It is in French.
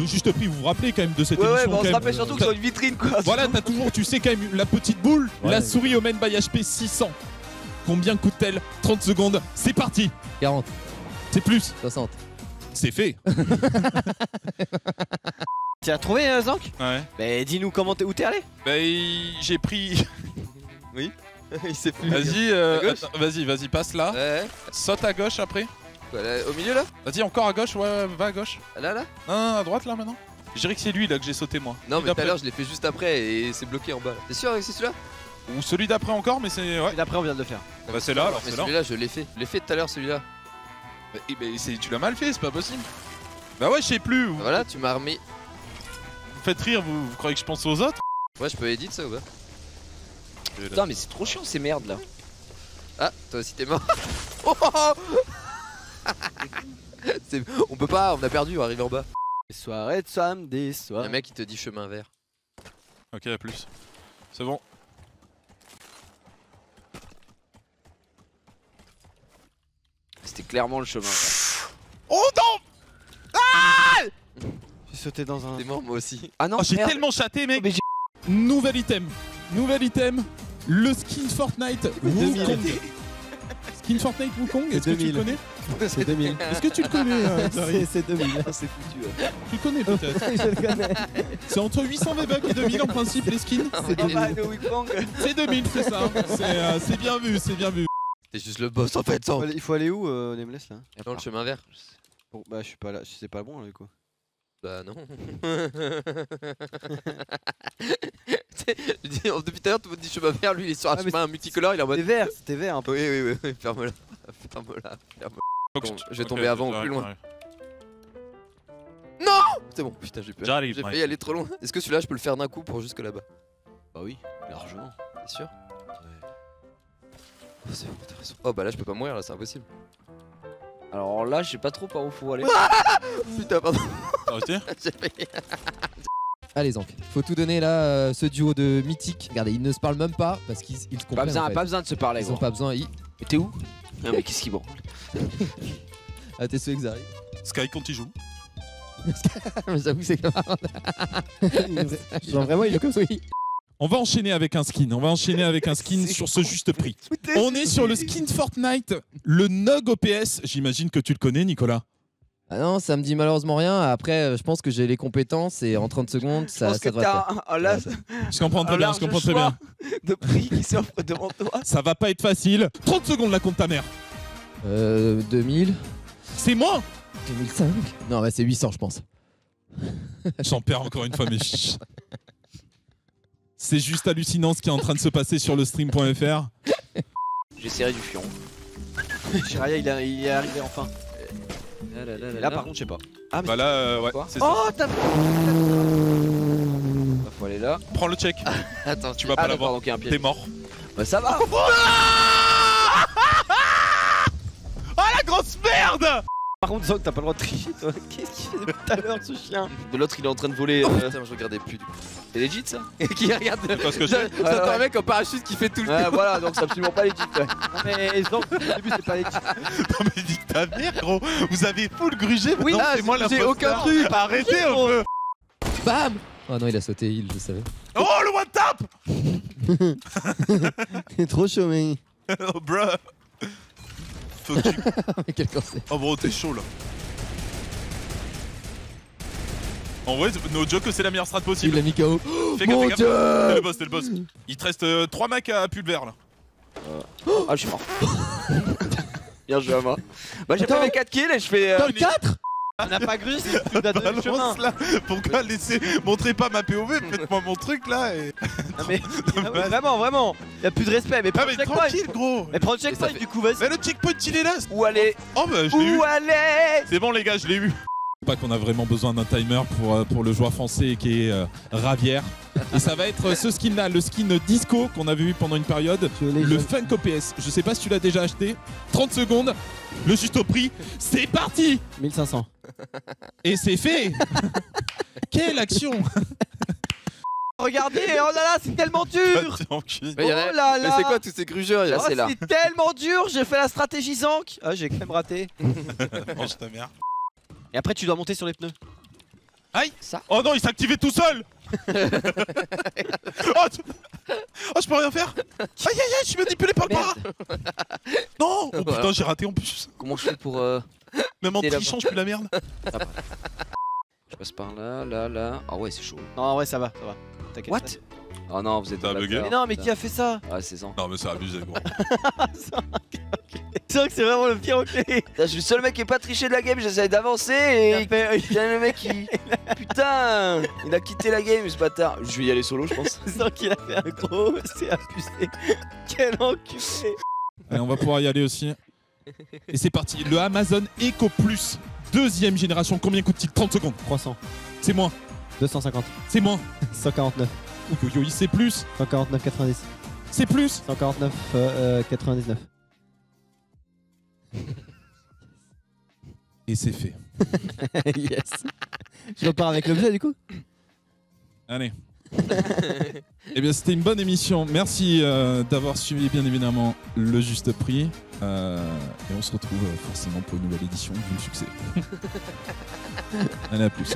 Le Juste Prix, vous vous rappelez quand même de cette émission. Ouais, on se rappelle surtout que sur une vitrine quoi. Voilà, t'as toujours, tu sais quand même, la petite boule, la souris au Main by HP 600. Combien coûte-t-elle? 30 secondes, c'est parti. 40. C'est plus. 60. C'est fait. Tu as trouvé Zank? Ouais. Bah dis-nous comment t'es, où t'es allé? Bah j'ai pris... Oui. Il sait plus. Vas-y, vas-y, passe là. Ouais. Saute à gauche après. Quoi, là, au milieu là? Vas-y, encore à gauche, ouais, va à gauche. Là, là? Non, à droite là maintenant. Je dirais que c'est lui là que j'ai sauté moi. Non, mais tout à l'heure je l'ai fait juste après et c'est bloqué en bas. T'es sûr que c'est celui-là? Ou celui d'après encore, mais c'est... Ouais. D'après on vient de le faire. Bah c'est là alors, c'est là. Celui-là je l'ai fait. Je l'ai fait tout à l'heure celui-là. Mais tu l'as mal fait, c'est pas possible. Bah ouais, je sais plus. Vous... Voilà, tu m'as remis. Vous faites rire, vous croyez que je pense aux autres? Ouais, je peux éditer ça ou pas? Putain, mais c'est trop chiant ces merdes là. Ah, toi aussi t'es mort. On peut pas, on a perdu, on arrive en bas. Soirée de samedi soir. Y'a un mec qui te dit chemin vert. Ok, à plus. C'est bon. C'était clairement le chemin. Oh non! Ah! J'ai sauté dans un... T'es mort moi aussi. Ah non, oh, j'ai tellement chaté mec. Mais nouvel item. Nouvel item, le skin Fortnite Wukong. Skin Fortnite Wukong, est-ce que tu le connais? C'est 2000. Est-ce que tu le connais? C'est 2000. C'est foutu. Tu le connais peut-être? Je le connais. C'est entre 800 V-Bucks et 2000 en principe les skins. C'est 2000, c'est ça. C'est bien vu, c'est bien vu. C'est juste le boss en fait. Il faut aller où, Nameless là? Dans le chemin vert. Bon, bah je suis pas là, c'est pas bon là du coup. Bah non. Depuis tout à l'heure tout le monde dit chemin vert, lui il est sur un chemin multicolore, il est en mode... c'était vert un peu. Oui, oui, ferme-la, ferme-la, ferme-la. Je vais tomber avant, plus loin. Non! C'est bon, putain j'ai peur, j'ai failli aller trop loin. Est-ce que celui-là je peux le faire d'un coup pour jusque là-bas? Bah oui, largement. T'es sûr? Oh, c'est vraiment intéressant. Oh bah là je peux pas mourir, là c'est impossible. Alors là je sais pas trop par où faut aller. Putain pardon. Allez Zank, faut tout donner là, ce duo de mythique. Regardez, ils ne se parlent même pas parce qu'ils se comprennent. Pas besoin de se parler. Ils ont pas besoin. Mais t'es où? Non mais qu'est-ce qu'ils branlent? Ah t'es sous Exari. Sky quand il joue. Mais j'avoue c'est marrant. Genre vraiment il est comme ça. On va enchaîner avec un skin. On va enchaîner avec un skin sur ce Juste Prix. On est sur le skin Fortnite, le Nug OPS. J'imagine que tu le connais, Nicolas. Ah non, ça me dit malheureusement rien. Après, je pense que j'ai les compétences et en 30 secondes, ça devrait faire. Je comprends très bien, je comprends très bien. De prix qui s'offre devant toi. Ça va pas être facile. 30 secondes, la compte ta mère. 2000. C'est moins 2005. Non, bah c'est 800, je pense. J'en perds encore une fois, mais... C'est juste hallucinant ce qui est en train de se passer sur le stream.fr. J'ai serré du fion. Jiraya, il est arrivé enfin. Là par contre, je sais pas. Ah, mais bah là, ouais. Oh, t'as. Faut aller là. Prends le check. Attends, tu vas pas l'avoir. T'es mort. Bah ça va. Oh la grosse merde! Par contre, Zank, t'as pas le droit de tricher toi. Qu'est-ce qu'il fait depuis tout à l'heure ce chien? De l'autre, il est en train de voler. Putain, je regardais plus du coup. C'est legit ça? Qui regarde. Parce que j'entends un mec en parachute qui fait tout le temps. Voilà, donc c'est absolument pas legit. Ouais. Non mais Zank, au début c'est pas legit. Non mais dis que ta mère gros, vous avez full grugé. Oui, c'est moi l'imposteur. J'ai aucun truc. Arrêtez un peu. Bam. Oh non, il a sauté heal, je savais. Oh le one tap. T'es trop chaud mec. Oh bruh. Quel corset. Oh bro, t'es chaud là. En vrai, no joke que c'est la meilleure strat possible. Il l'a mis KO. Fais gaffe, fais gaffe. T'es le boss, t'es le boss. Il te reste 3 macs à pulver là. Ah, je suis mort. Bien joué à moi. Bah, j'ai fait mes 4 kills et je fais. Dans le 4 ? On n'a pas gru, c'est tout d'un le chemin. Là. Pourquoi laisser. Montrez pas ma POV, faites-moi mon truc là et. Non, mais, vraiment, vraiment, y'a plus de respect. Mais prends le checkpoint. Tranquille gros. Mais prends le checkpoint du coup, vas-y. Mais le checkpoint il est là. Où aller? Oh bah je l'ai eu. Où aller? C'est bon les gars, je l'ai eu. Pas qu'on a vraiment besoin d'un timer pour le joueur français qui est Ravière. Et ça va être ce skin là, le skin disco qu'on avait vu pendant une période. Le Funko PS. Je sais pas si tu l'as déjà acheté. 30 secondes, le Juste Prix, c'est parti. 1500. Et c'est fait. Quelle action. Regardez, oh là là, c'est tellement dur. Oh là là. Mais c'est quoi tous ces grugeurs là? Oh, c'est tellement dur, j'ai fait la stratégie Zank. Ah, j'ai quand même raté. Mange ta merde. Et après tu dois monter sur les pneus. Aïe. Ça. Oh non, il s'est activé tout seul. Oh, je peux rien faire. Aïe aïe aïe, je suis manipulé par le bras. Non. Oh putain, j'ai raté en plus. Comment je fais pour... Même en trichant, je pue la merde. Ah, je passe par là, là, là... Ah ouais, c'est chaud. Non, ouais, ça va, ça va. T'inquiète. What? Oh non, vous êtes bugué. Mais non, mais qui a fait ça? Ah, c'est Zank. Non, mais c'est abusé, gros. Zank, c'est vraiment le pire, ok. Je suis le seul mec qui est pas triché de la game, j'essaye d'avancer et... le mec qui... Putain, il a quitté la game, ce bâtard. Je vais y aller solo, je pense. Zank, il a fait un gros, c'est abusé. Quel enculé. Allez, on va pouvoir y aller aussi. Et c'est parti, le Amazon Echo Plus, 2e génération, combien coûte-t-il? 30 secondes. 300. C'est moins. 250. C'est moins. 149. Yoyi, c'est plus. 149,90. C'est plus. 149,99. Et c'est fait. Yes. Je repars avec l'objet du coup. Allez. Eh bien, c'était une bonne émission. Merci d'avoir suivi, bien évidemment, le Juste Prix. Et on se retrouve forcément pour une nouvelle édition du succès. Allez, à plus.